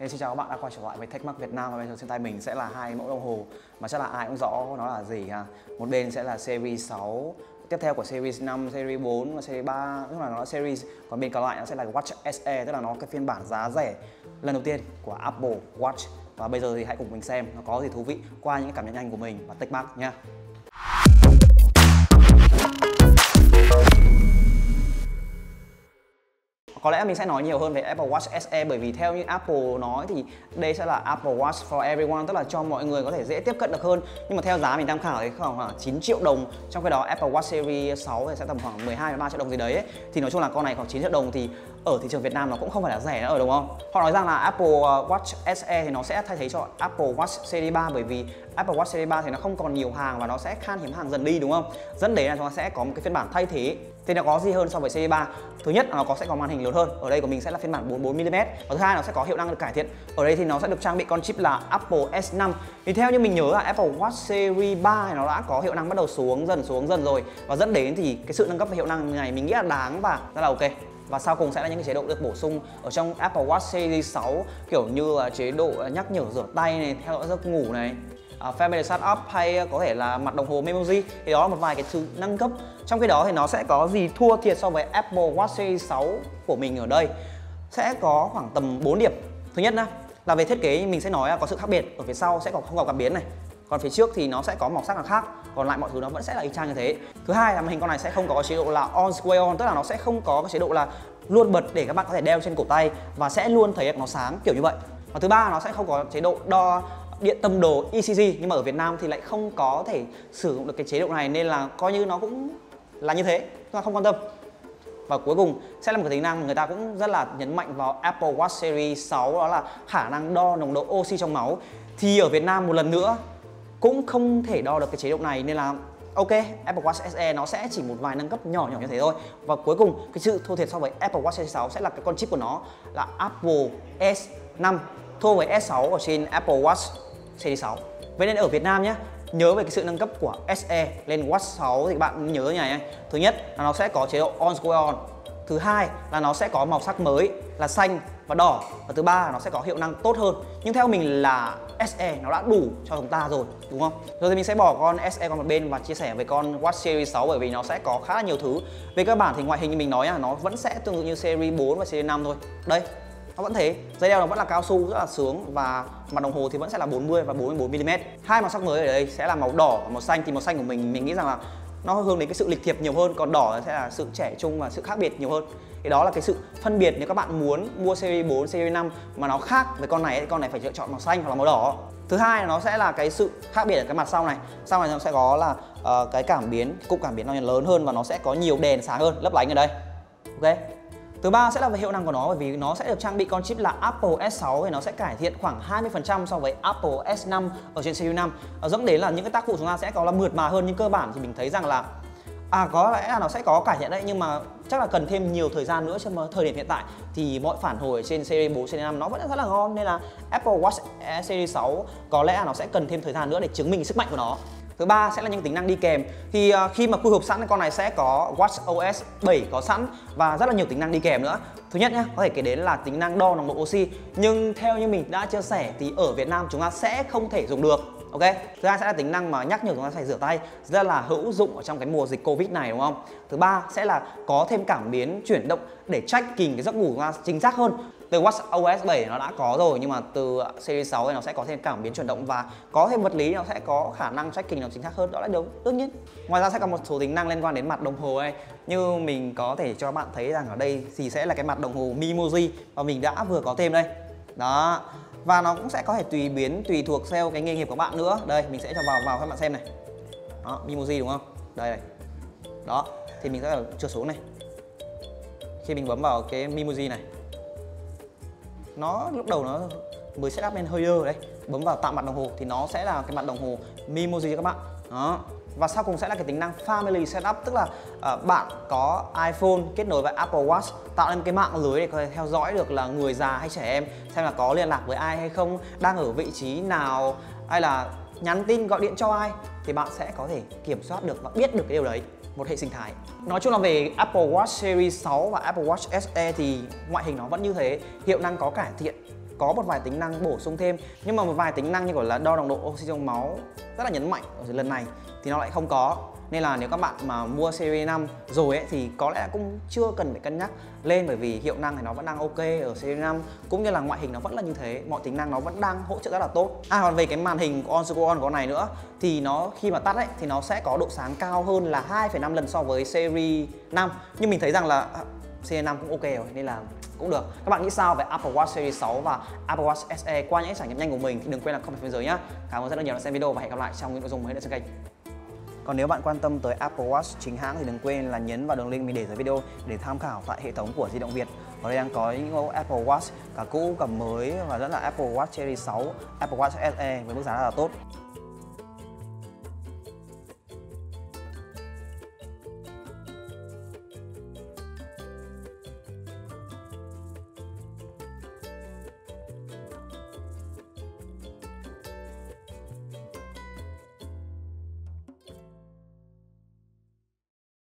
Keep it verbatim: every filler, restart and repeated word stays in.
Nên xin chào các bạn đã quay trở lại với TechMag Việt Nam, và bây giờ trên tay mình sẽ là hai mẫu đồng hồ mà chắc là ai cũng rõ nó là gì ha. Một bên sẽ là Series sáu, tiếp theo của Series năm, Series bốn và Series ba, tức là nó là Series, còn bên còn lại nó sẽ là Watch ét e, tức là nó cái phiên bản giá rẻ lần đầu tiên của Apple Watch. Và bây giờ thì hãy cùng mình xem nó có gì thú vị qua những cảm nhận nhanh của mình và TechMag nha. Có lẽ mình sẽ nói nhiều hơn về Apple Watch ét e, bởi vì theo như Apple nói thì đây sẽ là Apple Watch for everyone, tức là cho mọi người có thể dễ tiếp cận được hơn. Nhưng mà theo giá mình tham khảo thì khoảng chín triệu đồng, trong khi đó Apple Watch Series sáu thì sẽ tầm khoảng mười hai đến ba triệu đồng gì đấy ấy. Thì nói chung là con này khoảng chín triệu đồng thì ở thị trường Việt Nam nó cũng không phải là rẻ nữa, đúng không? Họ nói rằng là Apple Watch ét e thì nó sẽ thay thế cho Apple Watch Series ba, bởi vì Apple Watch Series ba thì nó không còn nhiều hàng và nó sẽ khan hiếm hàng dần đi, đúng không? Dẫn đến là nó sẽ có một cái phiên bản thay thế. Thì nó có gì hơn so với Series ba? Thứ nhất là nó có sẽ có màn hình lớn hơn, ở đây của mình sẽ là phiên bản bốn mươi bốn mi li mét. Và thứ hai, nó sẽ có hiệu năng được cải thiện. Ở đây thì nó sẽ được trang bị con chip là Apple S năm. Thì theo như mình nhớ là Apple Watch Series ba nó đã có hiệu năng bắt đầu xuống dần xuống dần rồi, và dẫn đến thì cái sự nâng cấp về hiệu năng này mình nghĩ là đáng và rất là ok. Và sau cùng sẽ là những cái chế độ được bổ sung ở trong Apple Watch Series sáu, kiểu như là chế độ nhắc nhở rửa tay này, theo dõi giấc ngủ này, Uh, Family Setup, hay có thể là mặt đồng hồ Memoji. Thì đó là một vài cái thứ nâng cấp. Trong khi đó thì nó sẽ có gì thua thiệt so với Apple Watch Series sáu của mình ở đây? Sẽ có khoảng tầm bốn điểm. Thứ nhất là, là về thiết kế mình sẽ nói là có sự khác biệt. Ở phía sau sẽ có không có cảm biến này, còn phía trước thì nó sẽ có màu sắc là khác, còn lại mọi thứ nó vẫn sẽ là y chang như thế. Thứ hai là màn hình con này sẽ không có chế độ là on square on, tức là nó sẽ không có cái chế độ là luôn bật để các bạn có thể đeo trên cổ tay và sẽ luôn thấy nó sáng kiểu như vậy. Và thứ ba, nó sẽ không có chế độ đo điện tâm đồ E C G, nhưng mà ở Việt Nam thì lại không có thể sử dụng được cái chế độ này, nên là coi như nó cũng là như thế, chúng ta không quan tâm. Và cuối cùng sẽ là một cái tính năng mà người ta cũng rất là nhấn mạnh vào Apple Watch Series sáu, đó là khả năng đo nồng độ oxy trong máu. Thì ở Việt Nam một lần nữa cũng không thể đo được cái chế độ này, nên là ok, Apple Watch ét e nó sẽ chỉ một vài nâng cấp nhỏ nhỏ như thế thôi. Và cuối cùng cái sự thua thiệt so với Apple Watch Series sáu sẽ là cái con chip của nó là Apple S năm, thua với S sáu ở trên Apple Watch Series sáu. Vậy nên ở Việt Nam nhé, nhớ về cái sự nâng cấp của ét e lên Watch sáu thì các bạn nhớ như này. Thứ nhất là nó sẽ có chế độ on square on. Thứ hai là nó sẽ có màu sắc mới là xanh và đỏ. Và thứ ba là nó sẽ có hiệu năng tốt hơn. Nhưng theo mình là ét e nó đã đủ cho chúng ta rồi, đúng không? Rồi thì mình sẽ bỏ con ét e qua một bên và chia sẻ về con Watch Series sáu, bởi vì nó sẽ có khá là nhiều thứ. Về cơ bản thì ngoại hình như mình nói là nó vẫn sẽ tương tự như Series bốn và Series năm thôi. Đây, nó vẫn thế, dây đeo nó vẫn là cao su rất là sướng, và mặt đồng hồ thì vẫn sẽ là bốn mươi và bốn mươi bốn mi li mét. Hai màu sắc mới ở đây sẽ là màu đỏ và màu xanh. Thì màu xanh của mình mình nghĩ rằng là nó hướng đến cái sự lịch thiệp nhiều hơn, còn đỏ sẽ là sự trẻ trung và sự khác biệt nhiều hơn. Thì đó là cái sự phân biệt. Nếu các bạn muốn mua Series bốn, Series năm mà nó khác với con này thì con này phải lựa chọn màu xanh hoặc là màu đỏ. Thứ hai là nó sẽ là cái sự khác biệt ở cái mặt sau này. Sau này nó sẽ có là uh, cái cảm biến, cụm cảm biến nó lớn hơn và nó sẽ có nhiều đèn sáng hơn, lấp lánh ở đây. Ok. Thứ ba sẽ là về hiệu năng của nó, bởi vì nó sẽ được trang bị con chip là Apple S sáu, thì nó sẽ cải thiện khoảng hai mươi phần trăm so với Apple S năm ở trên Series năm. Dẫn đến là những cái tác vụ chúng ta sẽ có là mượt mà hơn, nhưng cơ bản thì mình thấy rằng là à có lẽ là nó sẽ có cải thiện đấy, nhưng mà chắc là cần thêm nhiều thời gian nữa. Chứ mà thời điểm hiện tại thì mọi phản hồi trên Series bốn, Series năm nó vẫn rất là ngon, nên là Apple Watch Series sáu có lẽ là nó sẽ cần thêm thời gian nữa để chứng minh sức mạnh của nó. Thứ ba sẽ là những tính năng đi kèm. Thì khi mà quy hộp sẵn con này sẽ có watchOS bảy có sẵn và rất là nhiều tính năng đi kèm nữa. Thứ nhất nhá, có thể kể đến là tính năng đo nồng độ oxy, nhưng theo như mình đã chia sẻ thì ở Việt Nam chúng ta sẽ không thể dùng được. Ok. Thứ hai sẽ là tính năng mà nhắc nhở chúng ta phải rửa tay, rất là hữu dụng ở trong cái mùa dịch Covid này, đúng không? Thứ ba sẽ là có thêm cảm biến chuyển động để tracking cái giấc ngủ chúng ta chính xác hơn. Từ watchOS bảy nó đã có rồi, nhưng mà từ Series sáu thì nó sẽ có thêm cảm biến chuyển động và có thêm vật lý, nó sẽ có khả năng tracking nó chính xác hơn, đó là điều đương nhiên. Ngoài ra sẽ có một số tính năng liên quan đến mặt đồng hồ này, như mình có thể cho các bạn thấy rằng ở đây thì sẽ là cái mặt đồng hồ Memoji và mình đã vừa có thêm đây. Đó. Và nó cũng sẽ có thể tùy biến tùy thuộc theo cái nghề nghiệp của bạn nữa. Đây, mình sẽ cho vào vào các bạn xem này. Đó, Memoji đúng không? Đây này. Đó, thì mình sẽ trượt xuống này. Khi mình bấm vào cái Memoji này, nó lúc đầu nó mới setup lên hơi ơ đấy, bấm vào tạo mặt đồng hồ thì nó sẽ là cái mặt đồng hồ Memoji cho các bạn. Đó. Và sau cùng sẽ là cái tính năng Family Setup, tức là uh, bạn có iPhone kết nối với Apple Watch, tạo nên cái mạng lưới để có thể theo dõi được là người già hay trẻ em, xem là có liên lạc với ai hay không, đang ở vị trí nào, hay là nhắn tin gọi điện cho ai, thì bạn sẽ có thể kiểm soát được và biết được cái điều đấy. Một hệ sinh thái. Nói chung là về Apple Watch Series sáu và Apple Watch ét e thì ngoại hình nó vẫn như thế, hiệu năng có cải thiện có một vài tính năng bổ sung thêm, nhưng mà một vài tính năng như gọi là đo nồng độ oxy trong máu rất là nhấn mạnh ở lần này thì nó lại không có. Nên là nếu các bạn mà mua Series năm rồi ấy, thì có lẽ cũng chưa cần phải cân nhắc lên, bởi vì hiệu năng thì nó vẫn đang ok ở Series năm, cũng như là ngoại hình nó vẫn là như thế, mọi tính năng nó vẫn đang hỗ trợ rất là tốt. À, còn về cái màn hình on scroll on của này nữa thì nó khi mà tắt ấy thì nó sẽ có độ sáng cao hơn là hai phẩy năm lần so với Series năm, nhưng mình thấy rằng là Series năm cũng ok rồi nên là cũng được. Các bạn nghĩ sao về Apple Watch Series sáu và Apple Watch ét e qua những trải nghiệm nhanh của mình thì đừng quên là comment bên dưới nhé. Cảm ơn rất là nhiều đã xem video và hẹn gặp lại trong những nội dung mới nữa trên kênh. Còn nếu bạn quan tâm tới Apple Watch chính hãng thì đừng quên là nhấn vào đường link mình để dưới video để tham khảo tại hệ thống của Di động Việt. Ở đây đang có những mẫu Apple Watch cả cũ cả mới và rất là Apple Watch Series sáu, Apple Watch ét e với mức giá rất là tốt.